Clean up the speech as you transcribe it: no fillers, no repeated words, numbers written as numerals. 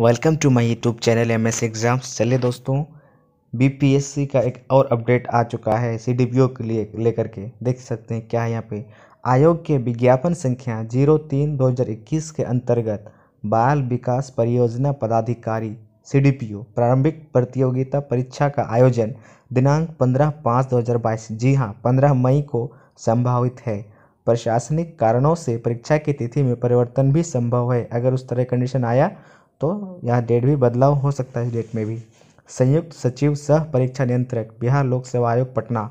Welcome to my YouTube channel M S exams. चलिए दोस्तों, BPSC का एक और अपडेट आ चुका है सीडीपीओ के लिए लेकर के। देख सकते हैं क्या है यहाँ पे, आयोग के विज्ञापन संख्या 03/2021 के अंतर्गत बाल विकास परियोजना पदाधिकारी सीडीपीओ प्रारंभिक प्रतियोगिता परीक्षा का आयोजन दिनांक 15/5/2022, जी हाँ 15 मई को संभावित है। प्रशासनिक कारणों से परीक्षा की तिथि में परिवर्तन भी संभव है। अगर उस तरह कंडीशन आया तो यह डेट भी बदलाव हो सकता है। डेट में भी संयुक्त सचिव सह परीक्षा नियंत्रक बिहार लोक सेवा आयोग पटना